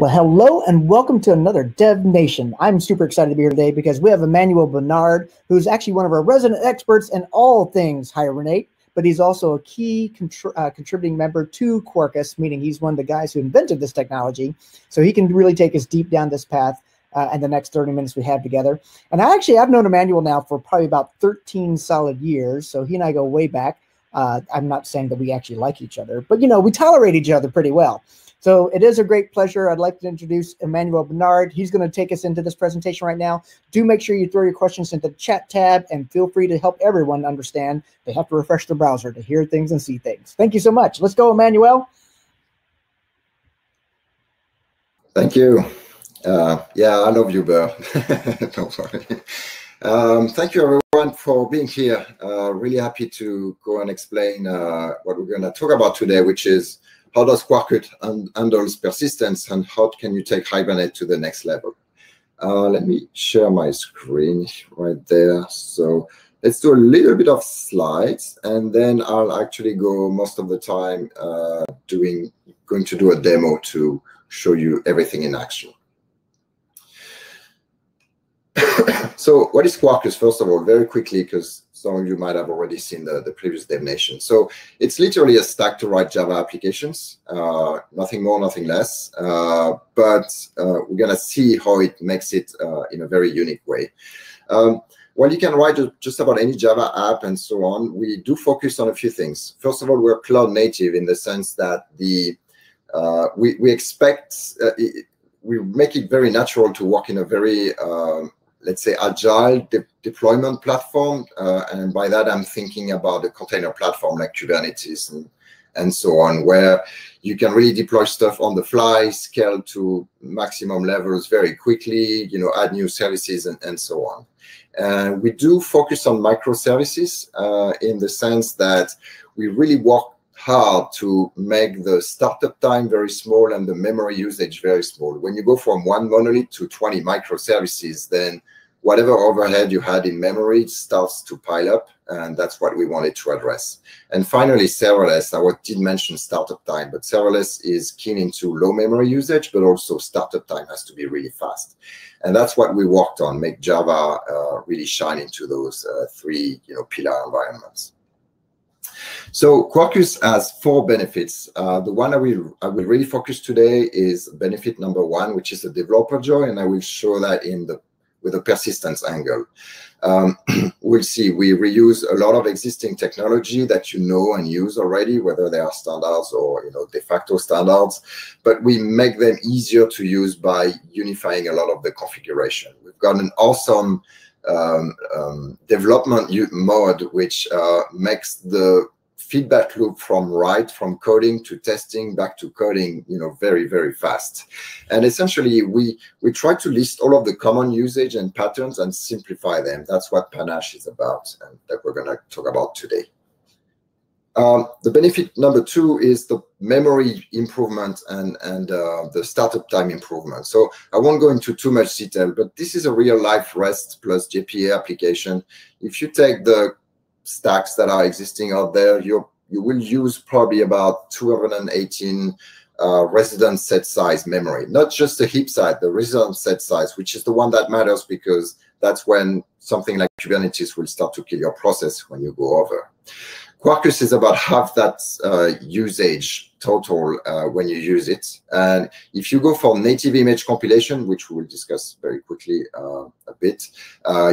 Well, hello and welcome to another DevNation. I'm super excited to be here today because we have Emmanuel Bernard, who's actually one of our resident experts in all things Hibernate, but he's also a key contributing member to Quarkus, meaning he's one of the guys who invented this technology. So he can really take us deep down this path and the next 30 minutes we have together. And I've known Emmanuel now for probably about 13 solid years. So he and I go way back. I'm not saying that we actually like each other, but, you know, we tolerate each other pretty well. So it is a great pleasure. I'd like to introduce Emmanuel Bernard. He's going to take us into this presentation right now. Do make sure you throw your questions into the chat tab and feel free to help everyone understand. They have to refresh their browser to hear things and see things. Thank you so much. Let's go, Emmanuel. Thank you. Yeah, I love you, Bear. Don't worry. Thank you, everyone, for being here. Really happy to go and explain what we're going to talk about today, which is how does Quarkus handle persistence and how can you take Hibernate to the next level? Let me share my screen right there. So let's do a little bit of slides, and then I'll actually go most of the time going to do a demo to show you everything in action. So what is Quarkus, first of all, very quickly, because some of you might have already seen the previous DevNation. So it's literally a stack to write Java applications, nothing more, nothing less. But we're going to see how it makes it in a very unique way. Well, you can write just about any Java app and so on. We do focus on a few things. First of all, we're cloud native in the sense that we make it very natural to work in a very let's say, agile deployment platform. And by that, I'm thinking about a container platform like Kubernetes and so on, where you can really deploy stuff on the fly, scale to maximum levels very quickly, you know, add new services and so on. And we do focus on microservices in the sense that we really work hard to make the startup time very small and the memory usage very small. When you go from one monolith to 20 microservices, then whatever overhead you had in memory starts to pile up, and that's what we wanted to address. And finally, serverless. I did mention startup time, but serverless is keen into low memory usage, but also startup time has to be really fast. And that's what we worked on, make Java really shine into those three, you know, pillar environments. So Quarkus has four benefits. The one I will really focus today is benefit number one, which is the developer joy, and I will show that with a persistence angle. We'll see. We reuse a lot of existing technology that you know and use already, whether they are standards or, you know, de facto standards, but we make them easier to use by unifying a lot of the configuration. We've got an awesome development mode, which makes the feedback loop from coding to testing back to coding, you know, very, very fast. And essentially, we try to list all of the common usage and patterns and simplify them. That's what Panache is about, and that we're going to talk about today. The benefit number two is the memory improvement and the startup time improvement. So I won't go into too much detail, but this is a real life REST plus JPA application. If you take the stacks that are existing out there, you will use probably about 218 resident set size memory, not just the heap size, the resident set size, which is the one that matters because that's when something like Kubernetes will start to kill your process when you go over. Quarkus is about half that usage total when you use it. And if you go for native image compilation, which we'll discuss very quickly a bit,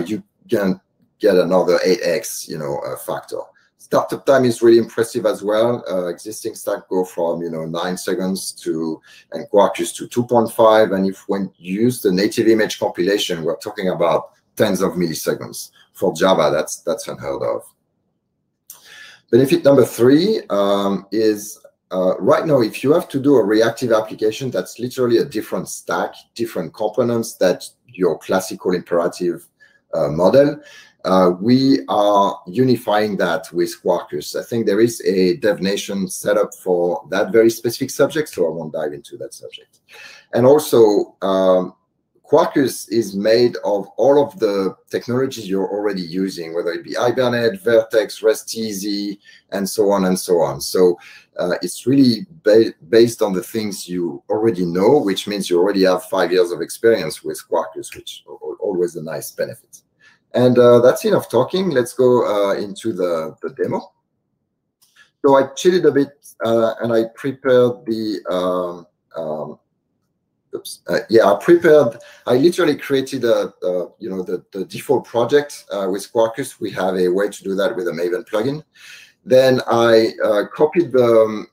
you can get another 8x, you know, factor. Startup time is really impressive as well. Existing stack go from, you know, 9 seconds and Quarkus to 2.5. And if when you use the native image compilation, we're talking about tens of milliseconds. For Java, that's unheard of. Benefit number three is right now, if you have to do a reactive application, that's literally a different stack, different components than your classical imperative model. We are unifying that with Quarkus. I think there is a DevNation setup for that very specific subject, so I won't dive into that subject. And also, Quarkus is made of all of the technologies you're already using, whether it be Hibernate, Vertex, RESTEasy, and so on and so on. So it's really based on the things you already know, which means you already have 5 years of experience with Quarkus, which are always a nice benefit. And that's enough talking. Let's go into the demo. So I cheated a bit and I prepared the I literally created the default project with Quarkus. We have a way to do that with a Maven plugin. Then I copied the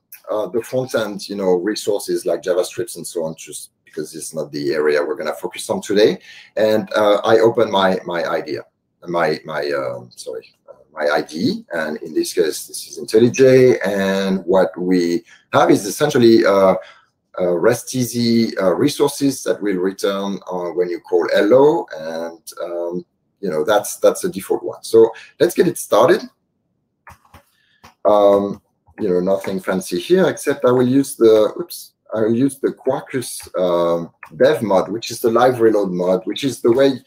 front end, resources like JavaScripts and so on, just because it's not the area we're going to focus on today. And I opened my IDE, and in this case, this is IntelliJ. And what we have is essentially RESTeasy resources that will return when you call hello, and that's the default one. So let's get it started. Nothing fancy here, except I will use the Quarkus dev mod, which is the live reload mod, which is the way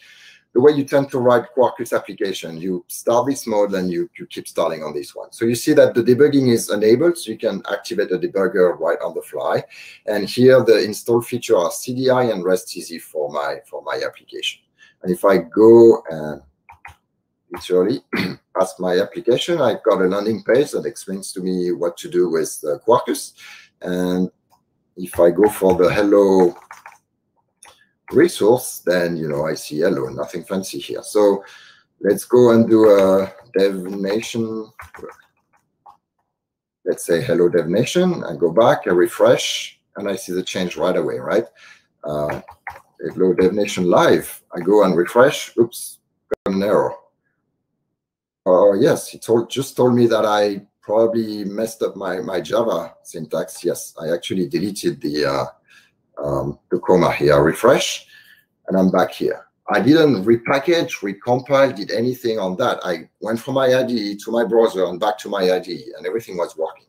you tend to write Quarkus application. You start this mode and you keep starting on this one. So you see that the debugging is enabled, so you can activate the debugger right on the fly. And here the install feature are CDI and RESTeasy for my application. And if I go and literally past my application, I've got a landing page that explains to me what to do with Quarkus. And if I go for the hello resource, then I see hello, nothing fancy here. So let's go and do a DevNation. Let's say hello DevNation. I go back, I refresh, and I see the change right away, right? Hello DevNation live. I go and refresh. Oops, got an error. Oh yes, it just told me that I probably messed up my Java syntax. Yes, I actually deleted the comma here. Refresh, and I'm back here. I didn't repackage, recompile, did anything on that. I went from my IDE to my browser and back to my IDE, and everything was working.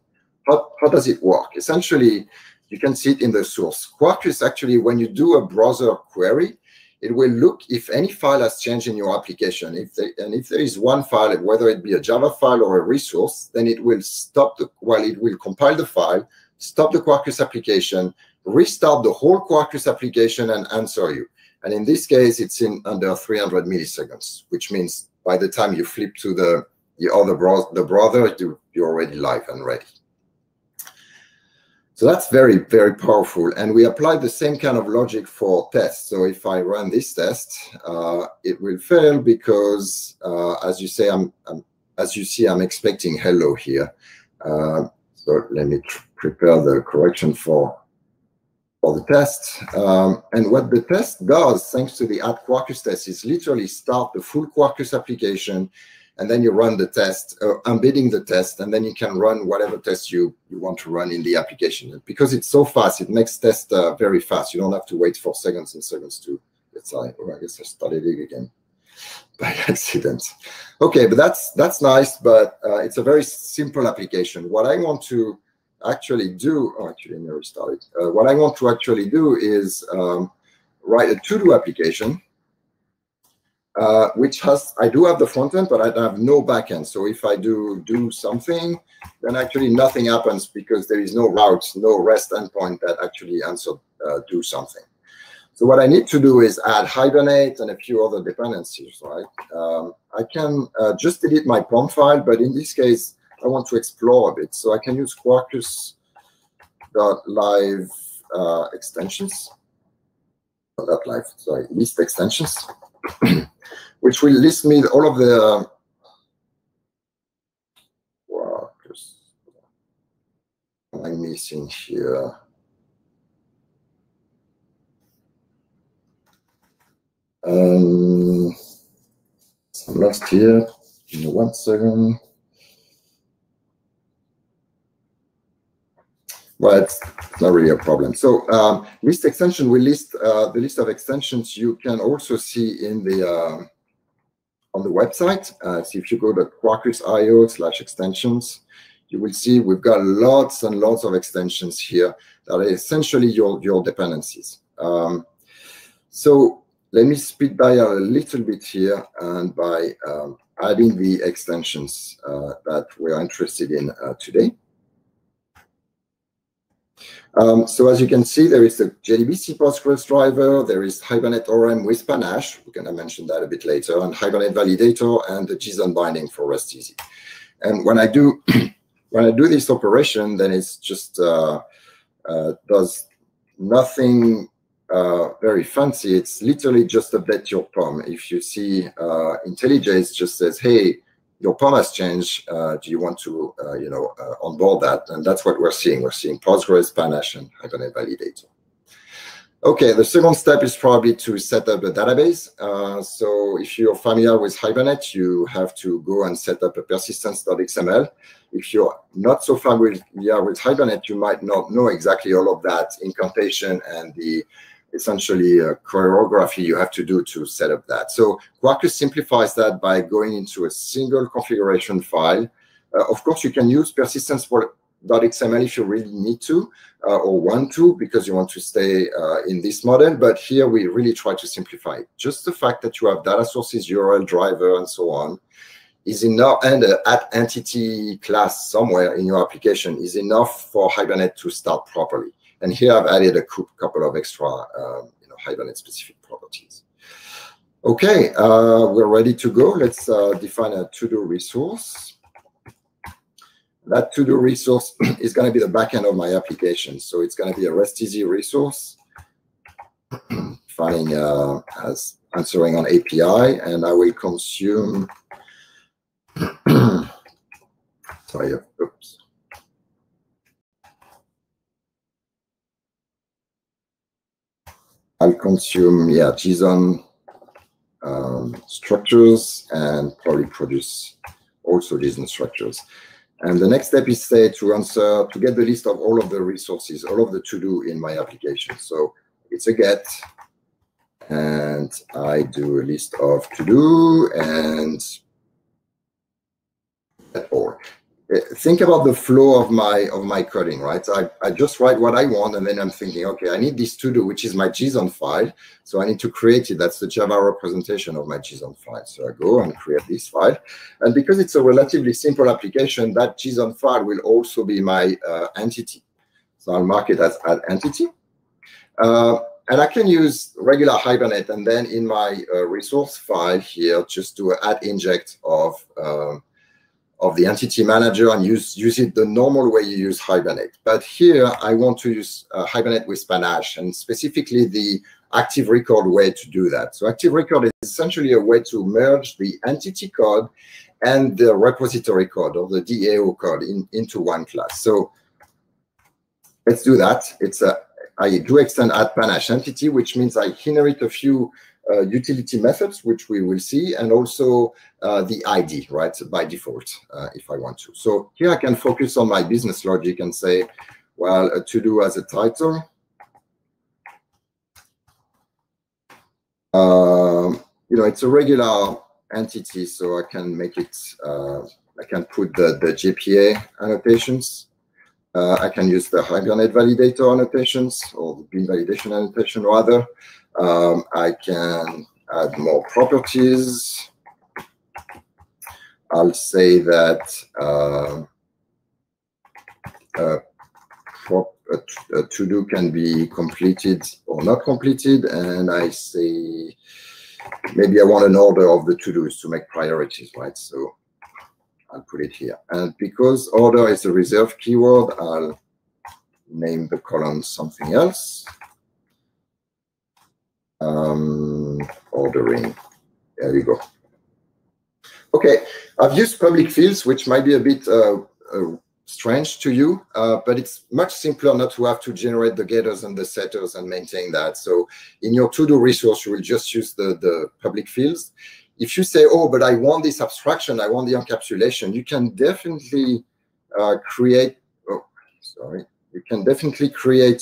How does it work? Essentially, you can see it in the source. Quarkus actually, when you do a browser query, it will look if any file has changed in your application. If there is one file, whether it be a Java file or a resource, then it will compile the file, stop the Quarkus application, restart the whole Quarkus application, and answer you. And in this case, it's in under 300 milliseconds, which means by the time you flip to the other browser, you're already live and ready. So that's very, very powerful. And we apply the same kind of logic for tests. So if I run this test, it will fail because, as you see, I'm expecting hello here. So let me prepare the correction for the test. And what the test does, thanks to the @Quarkus test, is literally start the full Quarkus application, and then you run the test, embedding the test, and then you can run whatever test you want to run in the application. And because it's so fast, it makes tests very fast. You don't have to wait for seconds and seconds to, I guess I started it again by accident. Okay, but that's nice, but it's a very simple application. What I want to actually do, let me restart it. What I want to actually do is write a to-do application, which has, I do have the front end, but I have no back end. So if I do something, then actually nothing happens because there is no route, no REST endpoint that actually answered do something. So what I need to do is add Hibernate and a few other dependencies, right? I can just delete my POM file, but in this case, I want to explore a bit. So I can use Quarkus.live extensions, list extensions, which will list me all of the Quarkus. What am I missing here? I'm lost here. Give me 1 second. Well, it's not really a problem. So list extension will list the list of extensions you can also see in the on the website. So if you go to quarkus.io/extensions, you will see we've got lots and lots of extensions here that are essentially your dependencies. So Let me speed by a little bit here and by adding the extensions that we're interested in today. So as you can see, there is the JDBC Postgres driver, there is Hibernate ORM with Panache, we're going to mention that a bit later, and Hibernate Validator and the JSON binding for RESTEasy. And when I do this operation, then it's just does nothing very fancy. It's literally just update your POM. If you see IntelliJ, it just says, hey, your POM has changed. Do you want to, onboard that? And that's what we're seeing. We're seeing Postgres, Panache, and Hibernate Validator. Okay, the second step is probably to set up a database. So if you're familiar with Hibernate, you have to go and set up a persistence.xml. If you're not so familiar with Hibernate, you might not know exactly all of that incantation and the essentially choreography you have to do to set up that. So Quarkus simplifies that by going into a single configuration file. Of course, you can use persistence.xml if you really need to or want to, because you want to stay in this model. But here we really try to simplify it. Just the fact that you have data sources, URL, driver, and so on is enough, and @entity class somewhere in your application is enough for Hibernate to start properly. And here I've added a couple of extra Hibernate-specific properties. Okay, we're ready to go. Let's define a to-do resource. That to-do resource is going to be the backend of my application. So it's going to be a RESTeasy resource, defining as answering on API, and I will consume. Sorry, oops. I'll consume, yeah, JSON structures and probably produce also JSON structures. And the next step is, say, to answer, to get the list of all of the resources, all of the to-do in my application. So it's a get, and I do a list of to-do and all. Think about the flow of my coding, right? I just write what I want, and then I'm thinking, okay, I need this to do, which is my JSON file, so I need to create it. That's the Java representation of my JSON file. So I go and create this file, and because it's a relatively simple application, that JSON file will also be my entity. So I'll mark it as @entity, and I can use regular Hibernate, and then in my resource file here, just do an @inject of the entity manager and use it the normal way you use Hibernate. But here, I want to use Hibernate with Panache, and specifically the active record way to do that. So active record is essentially a way to merge the entity code and the repository code or the DAO code into one class. So let's do that. It's a, I do extend @PanacheEntity, which means I inherit a few utility methods, which we will see, and also the ID, right, by default, if I want to. So here I can focus on my business logic and say, well, a to-do as a title. It's a regular entity, so I can make it, I can put the JPA annotations. I can use the Hibernate Validator annotations, or the bean validation annotation, rather. I can add more properties. I'll say that a to-do can be completed or not completed, and I say maybe I want an order of the to-dos to make priorities, right? So I'll put it here. And because order is a reserved keyword, I'll name the column something else. Ordering. There you go. Okay, I've used public fields, which might be a bit strange to you, but it's much simpler not to have to generate the getters and the setters and maintain that. So in your to-do resource, you will just use the public fields. If you say, oh, but I want this abstraction, I want the encapsulation, you can definitely create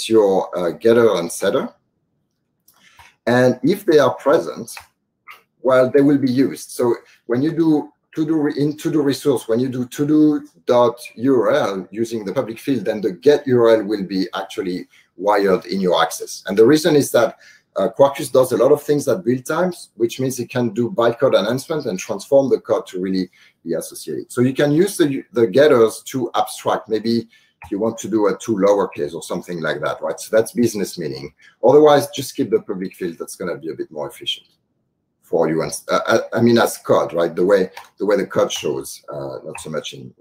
your getter and setter. And if they are present, well, they will be used. So when you do to-do in to-do resource, when you do to-do.url using the public field, then the get URL will be actually wired in your access. And the reason is that Quarkus does a lot of things at build times, which means it can do bytecode enhancement and transform the code to really be associated. So you can use the getters to abstract. Maybe you want to do a two lowercase or something like that, right? So that's business meaning. Otherwise, just keep the public field. That's going to be a bit more efficient for you. And I mean, as code, right? The way the code shows, not so much in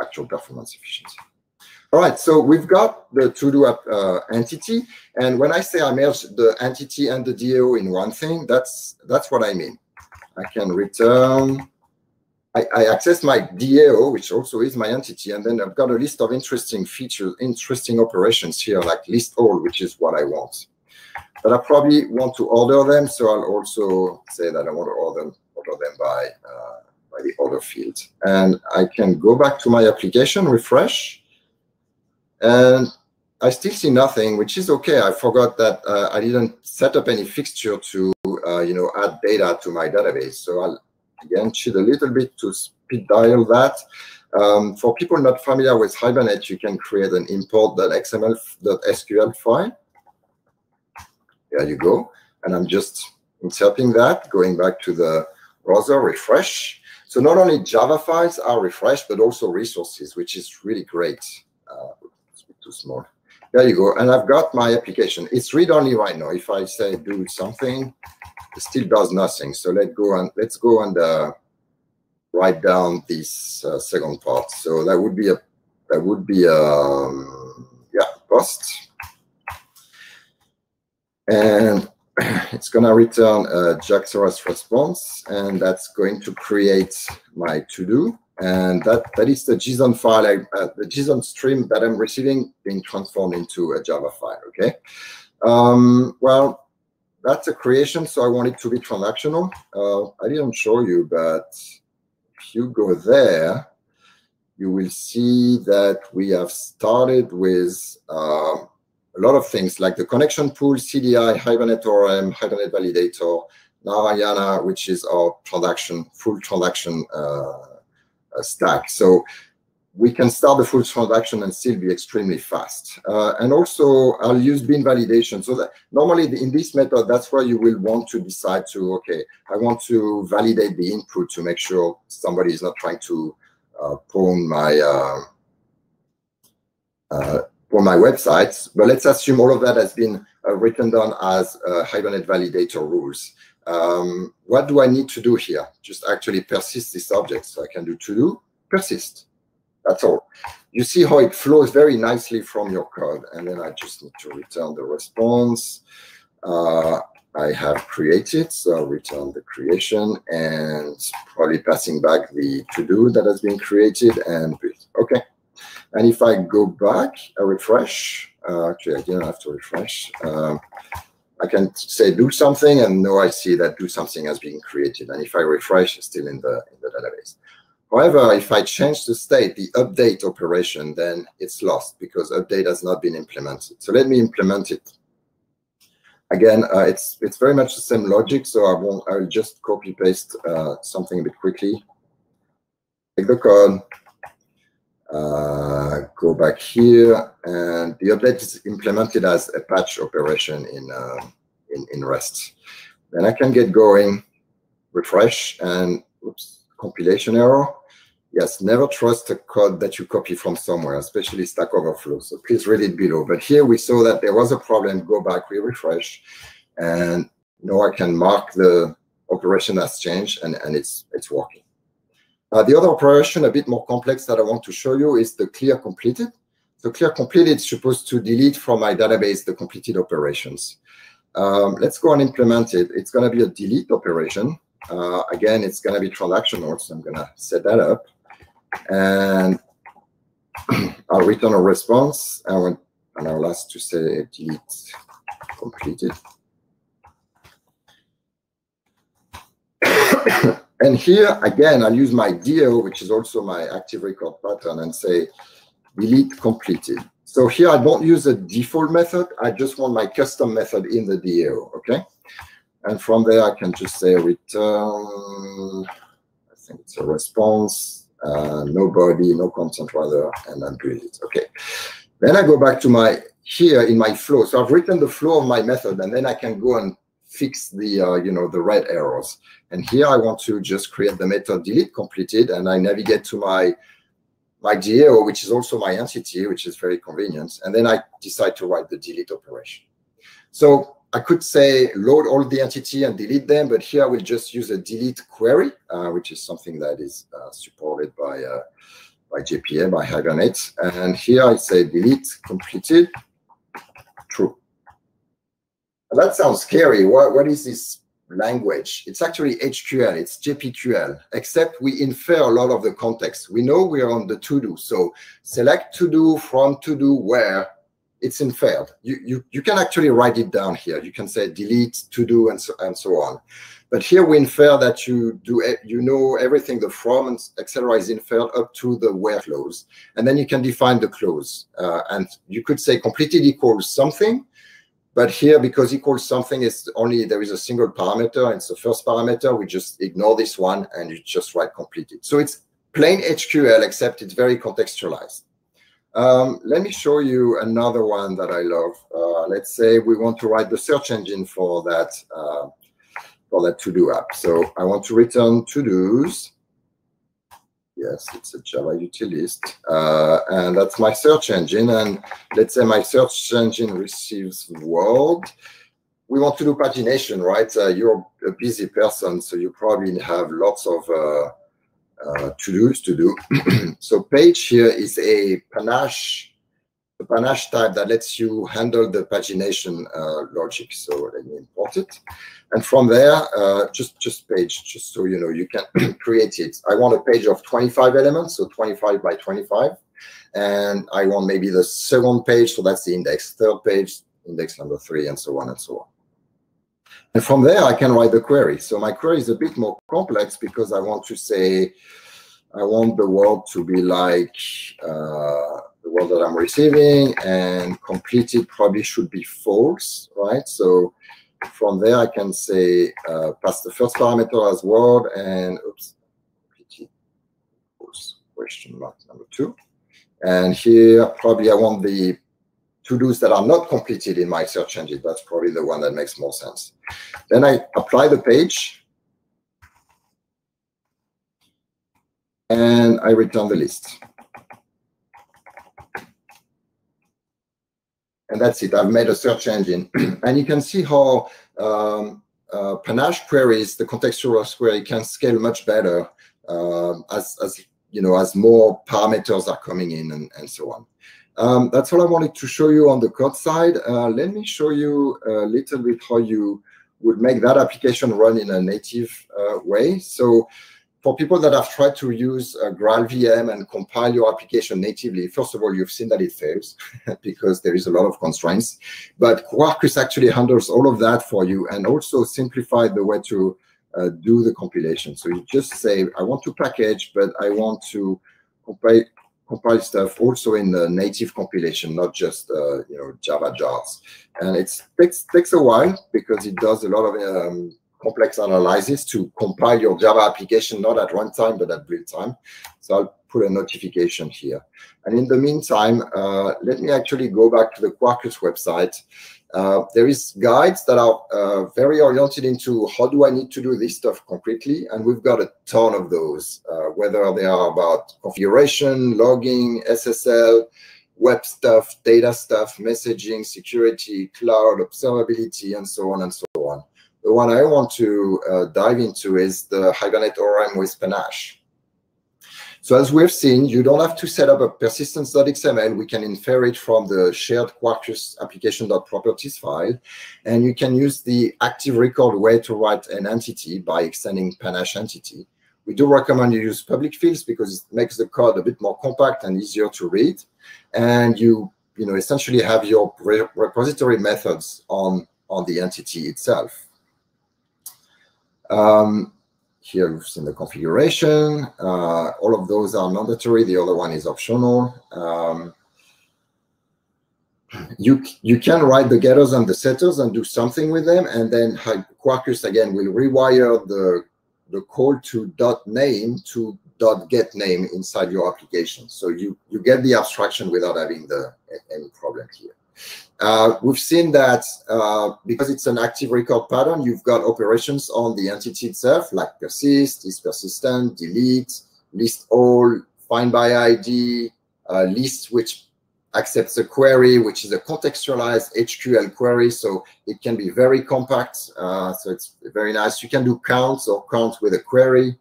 actual performance efficiency. All right, so we've got the to-do app entity, and when I say I merge the entity and the DAO in one thing, that's what I mean. I can return, I access my DAO, which also is my entity, and then I've got a list of interesting features, interesting operations here, like list all, which is what I want. But I probably want to order them, so I'll also say that I want to order them by the order field. And I can go back to my application, refresh. And I still see nothing, which is okay. I forgot that I didn't set up any fixture to add data to my database. So I'll again cheat a little bit to speed dial that. For people not familiar with Hibernate, you can create an import.xml.sql file. There you go. And I'm just inserting that, going back to the browser, refresh. So not only Java files are refreshed, but also resources, which is really great. Too small. There you go. And I've got my application. It's read-only right now. If I say do something, it still does nothing. So let's go and write down this second part. So that would be a post, and it's gonna return a JAX-REST response, and that's going to create my to-do. And that is the JSON file, the JSON stream that I'm receiving being transformed into a Java file, okay? Well, that's a creation, so I want it to be transactional. I didn't show you, but if you go there, you will see that we have started with a lot of things like the connection pool, CDI, Hibernate ORM, Hibernate Validator, Narayana, which is our full transaction stack. So we can start the full transaction and still be extremely fast. And also I'll use bean validation. So that normally in this method, that's where you will want to decide to, okay, I want to validate the input to make sure somebody is not trying to pawn my websites. But let's assume all of that has been written down as Hibernate validator rules. What do I need to do here? Just actually persist this object. So I can do to do, persist. That's all. You see how it flows very nicely from your code. And then I just need to return the response I have created. So I'll return the creation and probably passing back the to do that has been created and built. Okay. And if I go back, I refresh. Actually, I didn't have to refresh. I can say do something, and now I see that do something has been created. And if I refresh, it's still in the database. However, if I change the state, the update operation, then it's lost because update has not been implemented. So let me implement it. Again, it's very much the same logic. So I will just copy paste something a bit quickly. Take the code. Go back here, and the update is implemented as a patch operation in REST. Then I can get going, refresh, and oops, compilation error. Yes, never trust the code that you copy from somewhere, especially Stack Overflow. So please read it below. But here we saw that there was a problem. Go back, we refresh, and now I can mark the operation as changed, and it's working. The other operation, a bit more complex, that I want to show you is the clear completed. So clear completed is supposed to delete from my database the completed operations. Let's go and implement it. It's going to be a delete operation. Again, it's going to be transactional, so I'm going to set that up. And I'll return a response, and I'll ask to say delete completed. And here, again, I'll use my DAO, which is also my active record pattern, and say delete completed. So here, I don't use a default method. I just want my custom method in the DAO, okay? And from there, I can just say return, I think it's a response, no body, no content rather, and then build it, okay? Then I go back to my here in my flow. So I've written the flow of my method, and then I can go and fix the you know, the red arrows. And here I want to just create the method delete completed, and I navigate to my DAO, which is also my entity, which is very convenient. And then I decide to write the delete operation. So I could say load all the entity and delete them, but here we'll just use a delete query, which is something that is supported by JPA, by Hibernate. And here I say delete completed, true. And that sounds scary. What is this language? It's actually HQL, it's JPQL, except we infer a lot of the context. We know we are on the to-do, so select to-do from to-do where, it's inferred. You can actually write it down here. You can say delete, to do, and so on. But here we infer that you know everything, the from and etc. is inferred up to the where clause. And then you can define the clause. And you could say completed equals something. But here, because equals something is only, there is a single parameter, and it's the first parameter, we just ignore this one and you just write completed. So it's plain HQL, except it's very contextualized. Let me show you another one that I love. Let's say we want to write the search engine for that to-do app. So I want to return to-dos. Yes, it's a Java utilist. And that's my search engine. And let's say my search engine receives world. We want to do pagination, right? You're a busy person, so you probably have lots of to-dos to do. So page here is a Panache type that lets you handle the pagination logic. So let me import it. And from there, just page, just so you know, you can create it. I want a page of 25 elements, so 25 by 25. And I want maybe the second page, so that's the index, third page, index number 3, and so on and so on. And from there, I can write the query. So my query is a bit more complex because I want to say, I want the world to be like the world that I'm receiving, and completed probably should be false, right? So from there, I can say pass the first parameter as world, and oops, completed false, question mark number 2. And here, probably I want the to-dos that are not completed in my search engine. That's probably the one that makes more sense. Then I apply the page, and I return the list. And that's it. I've made a search engine. And you can see how Panache queries, the contextual query, can scale much better as you know, as more parameters are coming in, and so on. That's all I wanted to show you on the code side. Let me show you a little bit how you would make that application run in a native way. So for people that have tried to use GraalVM and compile your application natively, first of all, you've seen that it fails because there is a lot of constraints. But Quarkus actually handles all of that for you and also simplified the way to do the compilation. So you just say, I want to package, but I want to compile stuff also in the native compilation, not just you know, Java jars. And it takes a while because it does a lot of complex analysis to compile your Java application, not at runtime, but at build time. So I'll put a notification here. And in the meantime, let me actually go back to the Quarkus website. There is guides that are very oriented into how do I need to do this stuff concretely, and we've got a ton of those, whether they are about configuration, logging, SSL, web stuff, data stuff, messaging, security, cloud, observability, and so on and so on. The one I want to dive into is the Hibernate ORM with Panache. So as we've seen, you don't have to set up a persistence.xml. We can infer it from the shared Quarkus application.properties file. And you can use the active record way to write an entity by extending Panache entity. We do recommend you use public fields because it makes the code a bit more compact and easier to read. And you know, essentially have your repository methods on the entity itself. Here you've seen the configuration. All of those are mandatory. The other one is optional. You can write the getters and the setters and do something with them, and then Quarkus again will rewire the call to .name to .getName inside your application. So you get the abstraction without having any problem here. We've seen that because it's an active record pattern, you've got operations on the entity itself, like persist, is persistent, delete, list all, find by ID, list which accepts a query, which is a contextualized HQL query. So it can be very compact. So it's very nice. You can do counts or count with a query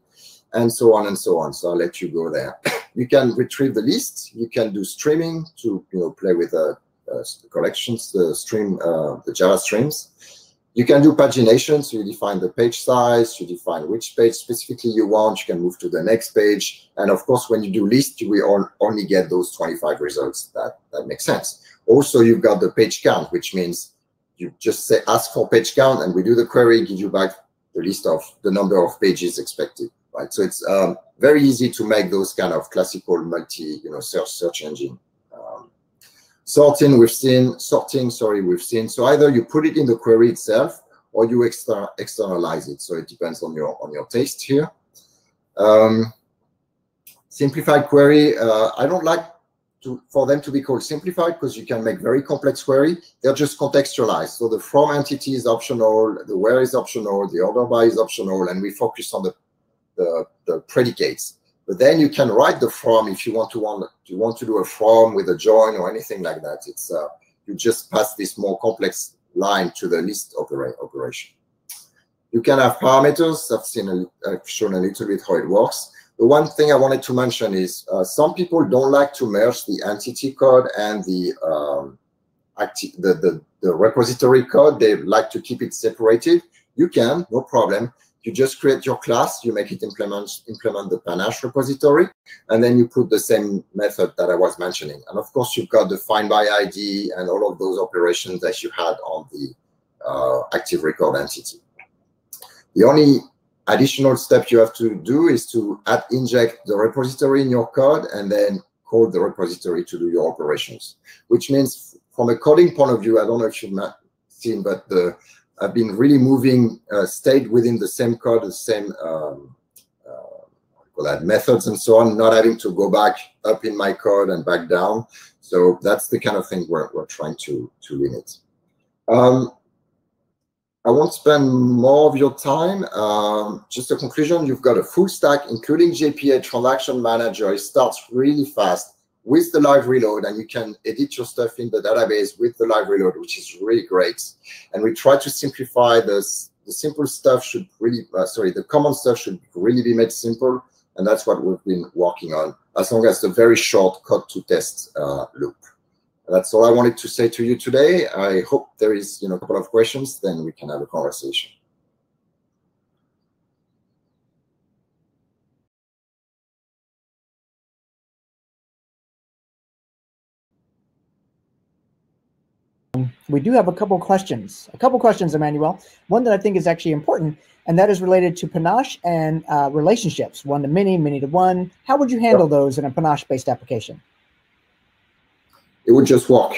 and so on and so on. So I'll let you go there. You can retrieve the list. You can do streaming to play with the collections, the Java streams. You can do pagination, so you define the page size, you define which page specifically you want, you can move to the next page. And of course, when you do list, you will only get those 25 results. That makes sense. Also, you've got the page count, which means you just say, ask for page count, and we do the query, give you back the list of the number of pages expected, right? So it's very easy to make those kind of classical multi, search engine. Sorting, we've seen. So either you put it in the query itself, or you externalize it. So it depends on your taste here. Simplified query. I don't like for them to be called simplified because you can make very complex query. They're just contextualized. So the from entity is optional, the where is optional, the order by is optional, and we focus on the predicates. But then you can write the from if you want to do a from with a join or anything like that. It's you just pass this more complex line to the list operation. You can have parameters. I've shown a little bit how it works. The one thing I wanted to mention is some people don't like to merge the entity code and the repository code. They like to keep it separated. You can, no problem. You just create your class, you make it implement the Panache repository, and then you put the same method that I was mentioning. And of course, you've got the find by ID and all of those operations that you had on the active record entity. The only additional step you have to do is to inject the repository in your code and then call the repository to do your operations, which means from a coding point of view, I don't know if you've seen, but I've been really moving, stayed within the same code, the same methods and so on, not having to go back up in my code and back down. So that's the kind of thing we're trying to limit. I won't spend more of your time. Just a conclusion, you've got a full stack, including JPA, transaction manager. It starts really fast with the live reload, and you can edit your stuff in the database with the live reload, which is really great. And we try to simplify this. The simple stuff should really, the common stuff should really be made simple, and that's what we've been working on, as long as the very short code-to-test loop. And that's all I wanted to say to you today. I hope there is a couple of questions, then we can have a conversation. We do have a couple questions. Emmanuel. One that I think is actually important, and that is related to Panache and relationships, one to many, many to one. How would you handle those in a Panache-based application? It would just work.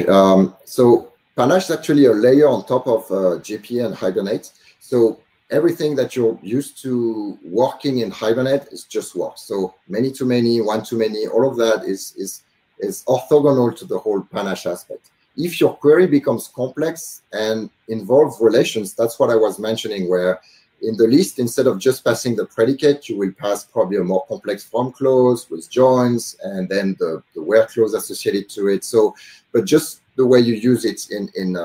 So Panache is actually a layer on top of JPA and Hibernate. So everything that you're used to working in Hibernate is just work. So many-to-many, one-to-many, all of that is orthogonal to the whole Panache aspect. If your query becomes complex and involves relations, that's what I was mentioning, where in the list, instead of just passing the predicate, you will pass probably a more complex from clause with joins and then the where clause associated to it. So, but just the way you use it in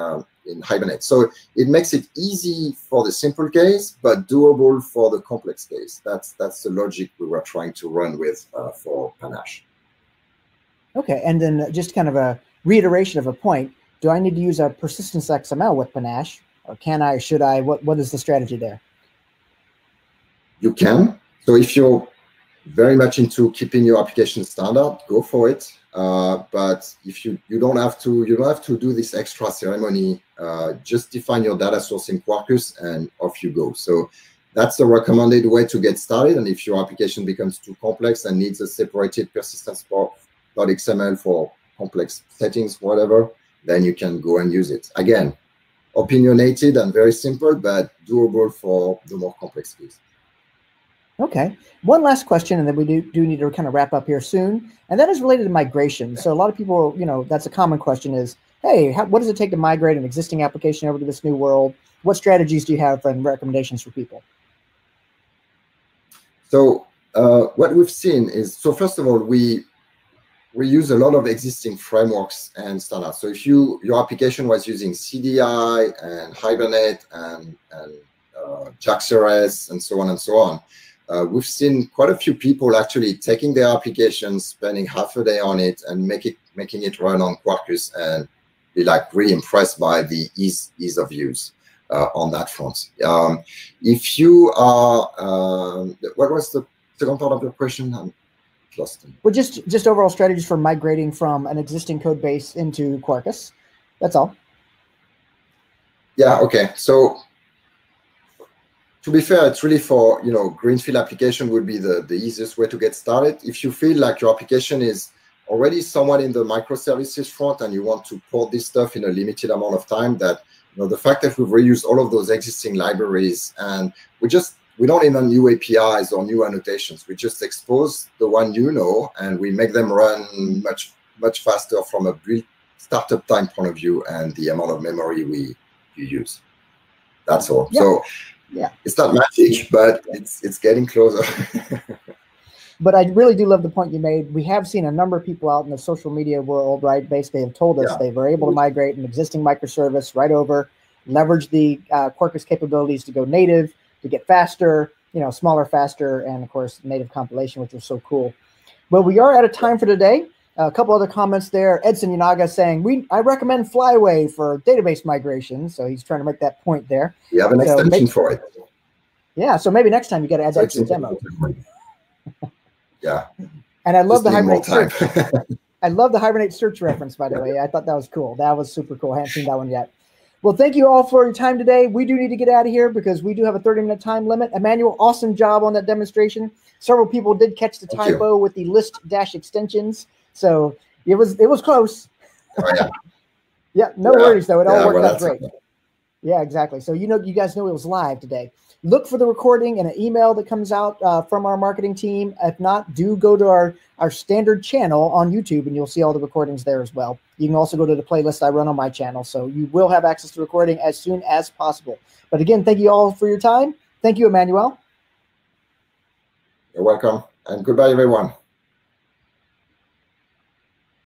Hibernate. So it makes it easy for the simple case, but doable for the complex case. That's the logic we were trying to run with for Panache. Okay, and then just kind of a reiteration of a point, do I need to use a persistence XML with Panache, or can I, should I, what is the strategy there? You can. So if you're very much into keeping your application standard, go for it. But if you don't have to, do this extra ceremony, just define your data source in Quarkus and off you go. So that's the recommended way to get started. And if your application becomes too complex and needs a separated persistence.xml for complex settings, whatever, then you can go and use it. Again, opinionated and very simple, but doable for the more complex piece. Okay, one last question, and then we do need to kind of wrap up here soon, and that is related to migration. So a lot of people, that's a common question is, hey, what does it take to migrate an existing application over to this new world? What strategies do you have and recommendations for people? So what we've seen is, so first of all, we use a lot of existing frameworks and standards. So if your application was using CDI and Hibernate and JAX-RS and so on and so on, we've seen quite a few people actually taking their applications, spending half a day on it, and making it run on Quarkus, and be like really impressed by the ease of use on that front. If you are, what was the second part of your question? I'm lost. Well, just overall strategies for migrating from an existing code base into Quarkus. That's all. Yeah. Okay. So, to be fair, it's really for, you know, greenfield application would be the easiest way to get started. If you feel like your application is already somewhat in the microservices front and you want to port this stuff in a limited amount of time, that, you know, the fact that we've reused all of those existing libraries and we don't invent new APIs or new annotations. We just expose the one you know and we make them run much faster from a build startup time point of view and the amount of memory you use. That's all. Yeah. So. Yeah, it's not magic, but it's getting closer. But I really do love the point you made. We have seen a number of people out in the social media world, right? Basically, have told us they were able to migrate an existing microservice right over, leverage the Quarkus capabilities to go native, to get faster, you know, smaller, faster, and of course, native compilation, which was so cool. But we are out of time for today. A couple other comments there. Edson Unaga saying, I recommend Flyway for database migration. So he's trying to make that point there. We have an extension for it. Yeah, so maybe next time you got to add that to the demo. Yeah. And I love the Hibernate Search. I love the Hibernate Search reference, by the way. I thought that was cool. That was super cool. I haven't seen that one yet. Well, thank you all for your time today. We do need to get out of here because we do have a 30-minute time limit. Emmanuel, awesome job on that demonstration. Several people did catch the typo with the list-extensions. So it was close. Oh, yeah. Yeah, no worries though. It all worked out great. Yeah, exactly. So you guys know it was live today. Look for the recording and an email that comes out from our marketing team. If not, do go to our standard channel on YouTube and you'll see all the recordings there as well. You can also go to the playlist I run on my channel. So you will have access to recording as soon as possible. But again, thank you all for your time. Thank you, Emmanuel. You're welcome. And goodbye, everyone.